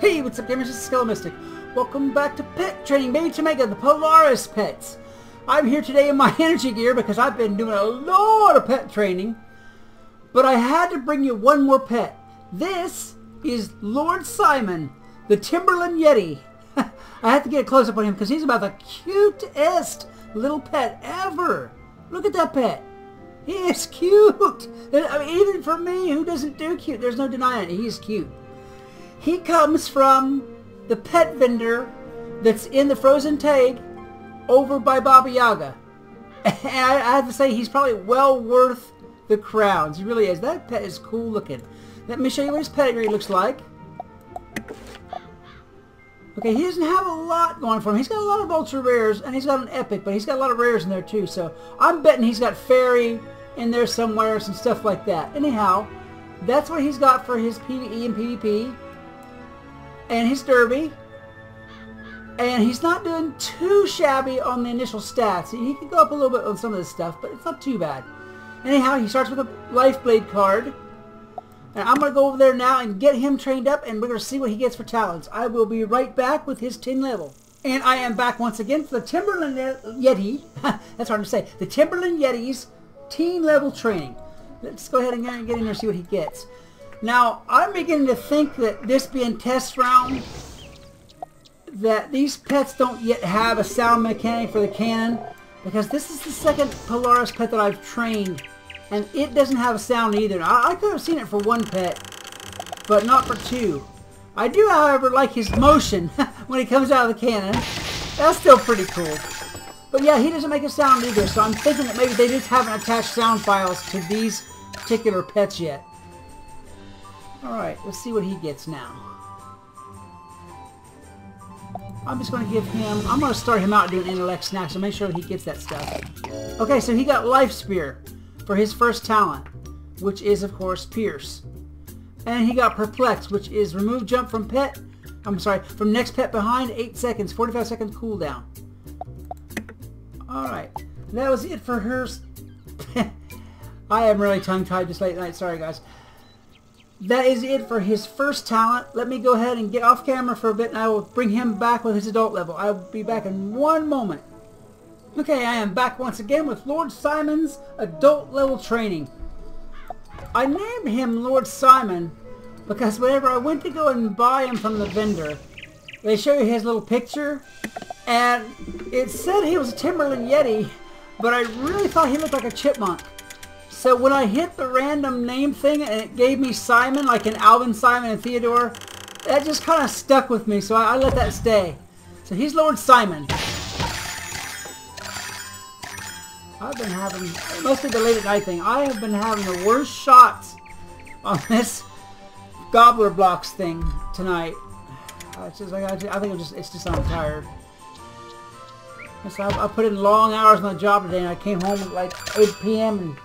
Hey, what's up gamers, this is Skelemystyk. Welcome back to Pet Training, Baby to Mega, the Polaris Pets. I'm here today in my energy gear because I've been doing a lot of pet training, but I had to bring you one more pet. This is Lord Simon, the Timberland Yeti. I have to get a close up on him because he's about the cutest little pet ever. Look at that pet. He is cute. I mean, even for me, who doesn't do cute? There's no denying it. He's cute. He comes from the pet vendor that's in the frozen tag over by Baba Yaga. And I have to say, he's probably well worth the crowns. He really is. That pet is cool looking. Let me show you what his pedigree looks like. Okay, he doesn't have a lot going for him. He's got a lot of ultra rares, and he's got an epic, but he's got a lot of rares in there too. So I'm betting he's got fairy in there somewhere, some stuff like that. Anyhow, that's what he's got for his PvE and PvP. And his derby, and he's not doing too shabby on the initial stats. He can go up a little bit on some of this stuff, but it's not too bad. Anyhow, he starts with a Lifeblade card, and I'm going to go over there now and get him trained up, and we're going to see what he gets for talents. I will be right back with his 10 level. And I am back once again for the Timberland Yeti, that's hard to say, the Timberland Yeti's teen level training. Let's go ahead and get in there and see what he gets. Now, I'm beginning to think that this being test round, that these pets don't yet have a sound mechanic for the cannon, because this is the second Polaris pet that I've trained, and it doesn't have a sound either. I could have seen it for one pet, but not for two. I do, however, like his motion when he comes out of the cannon. That's still pretty cool. But yeah, he doesn't make a sound either, so I'm thinking that maybe they just haven't attached sound files to these particular pets yet. Alright, let's see what he gets now. I'm just going to give him... I'm going to start him out doing intellect snacks and make sure he gets that stuff. Okay, so he got Life Spear for his first talent, which is, of course, Pierce. And he got Perplex, which is remove jump from pet... I'm sorry, from next pet behind, 8 seconds, 45 seconds cooldown. Alright, that was it for hers. I am really tongue-tied this late night, sorry guys. That is it for his first talent. Let me go ahead and get off camera for a bit, and I will bring him back with his adult level. I will be back in one moment. Okay, I am back once again with Lord Simon's adult level training. I named him Lord Simon because whenever I went to go and buy him from the vendor, they show you his little picture, and it said he was a Timberland Yeti, but I really thought he looked like a chipmunk. So when I hit the random name thing and it gave me Simon, like in Alvin, Simon, and Theodore, that just kind of stuck with me, so I let that stay. So he's Lord Simon. I've been having, mostly the late at night thing, I have been having the worst shots on this Gobbler Blocks thing tonight. I think I'm tired. So I put in long hours on the job today, and I came home at like 8 p.m. and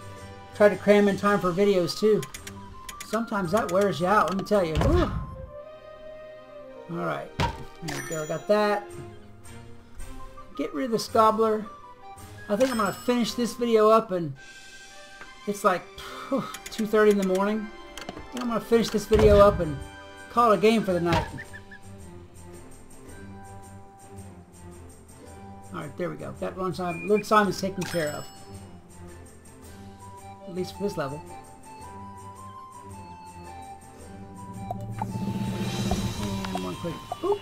try to cram in time for videos too. Sometimes that wears you out, let me tell you. Whew. All right, there we go, I got that. Get rid of this gobbler. I think I'm gonna finish this video up, and it's like 2:30 in the morning. I think I'm gonna finish this video up and call it a game for the night. All right, there we go. That one time, Lord Simon's taken care of. At least for this level. And one quick boop.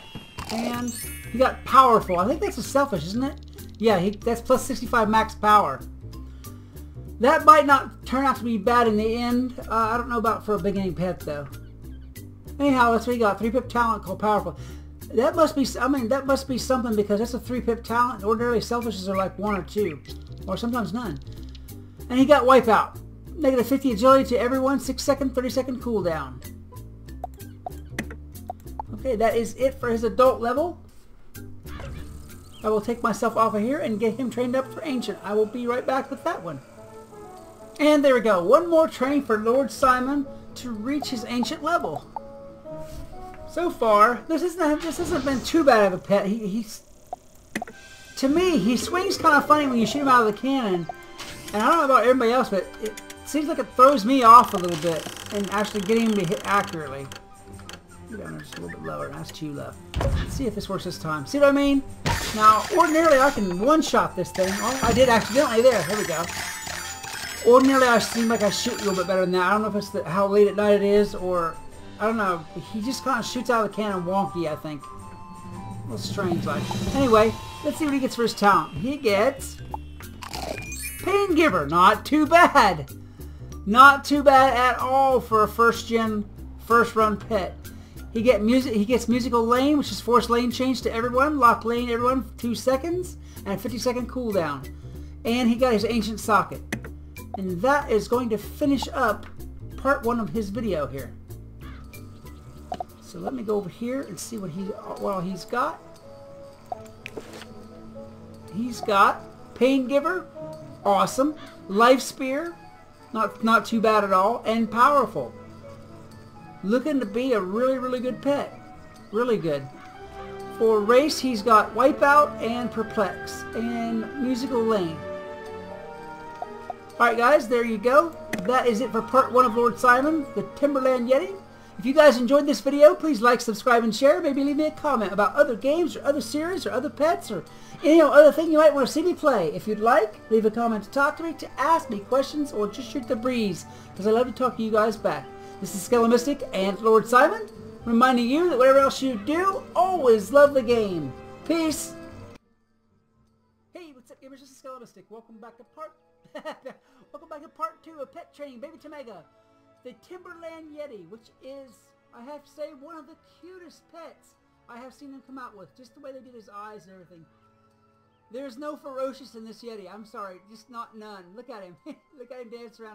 And he got powerful. I think that's a selfish, isn't it? Yeah, that's plus 65 max power. That might not turn out to be bad in the end. I don't know about for a beginning pet, though. Anyhow, that's what he got. 3-pip talent called Powerful. That must be, I mean, that must be something because that's a 3-pip talent. Ordinarily, selfishes are like 1 or 2. Or sometimes none. And he got Wipeout. Negative 50 agility to everyone, 6-second, 30-second cooldown. Okay, that is it for his adult level. I will take myself off of here and get him trained up for Ancient. I will be right back with that one. And there we go. One more train for Lord Simon to reach his Ancient level. So far, this hasn't been too bad of a pet. He's to me, he swings kind of funny when you shoot him out of the cannon. And I don't know about everybody else, but it seems like it throws me off a little bit in actually getting him to hit accurately. Go down there just a little bit lower. That's too low. Let's see if this works this time. See what I mean? Now, ordinarily I can one-shot this thing. Oh, I did accidentally there. Here we go. Ordinarily I seem like I shoot a little bit better than that. I don't know if it's how late at night it is or... I don't know. He just kind of shoots out of the cannon wonky, I think. A little strange, like. Anyway, let's see what he gets for his talent. He gets... Pain Giver. Not too bad. Not too bad at all for a first-gen, first-run pet. He gets Musical Lane, which is forced lane change to everyone. Lock lane, everyone, 2 seconds. And a 50-second cooldown. And he got his Ancient Socket. And that is going to finish up part one of his video here. So let me go over here and see what he's got. He's got Pain Giver, awesome. Life Spear, not too bad at all, and powerful. Looking to be a really, really good pet. Really good. For race, he's got Wipeout and Perplex and Musical Lane. Alright guys, there you go. That is it for part one of Lord Simon, the Timberland Yeti. If you guys enjoyed this video, please like, subscribe, and share. Maybe leave me a comment about other games or other series or other pets or any other thing you might want to see me play. If you'd like, leave a comment to talk to me, to ask me questions, or just shoot the breeze, because I love to talk to you guys back. This is Skelemystyk and Lord Simon, reminding you that whatever else you do, always love the game. Peace. Hey, what's up, gamers? This is Skelemystyk. Welcome back to part two of Pet Training, Baby to Mega. The Timberland Yeti, which is, I have to say, one of the cutest pets I have seen them come out with. Just the way they did his eyes and everything. There's no ferocious in this Yeti. I'm sorry. Just not none. Look at him. Look at him dance around.